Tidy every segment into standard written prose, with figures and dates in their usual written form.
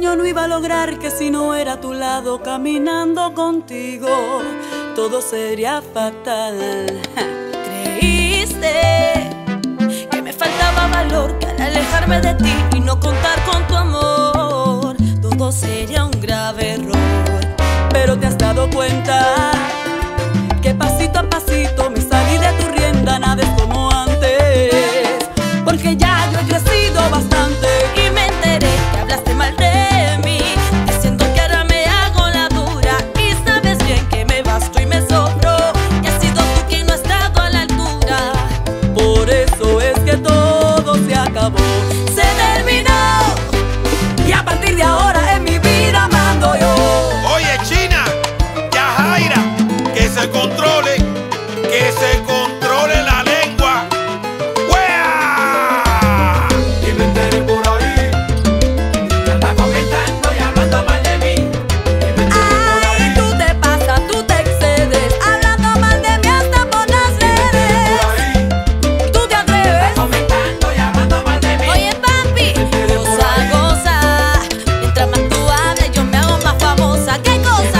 sueño no iba a lograr, que si no era a tu lado, caminando contigo, todo sería fatal. Creíste que me faltaba valor para alejarme de ti y no contar con tu amor, todo sería un grave error. Pero te has dado cuenta que pasito a pasito me salí de tu rienda, nada es como antes, porque ya yo he crecido bastante y me enteré que hablaste mal de mí, diciendo que ahora me hago la dura, y sabes bien que me basto y me sobro, que has sido tú quien no ha estado a la altura. Por eso es que todo se acabó, se terminó, y a partir de ahora en mi vida mando yo. Oye, China, ya Jaira, que se controle, que se controle la lengua. ¡Wea! Y me enteré por ahí, te andas comentando y hablando mal de mí. Ay, tú te pasas, tú te excedes, hablando mal de mí hasta por las redes. Tú te atreves, comentando y hablando mal de mí. Oye, papi, goza, goza. Mientras más tú hables, yo me hago más famosa. ¿Qué cosa?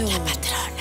La patrona.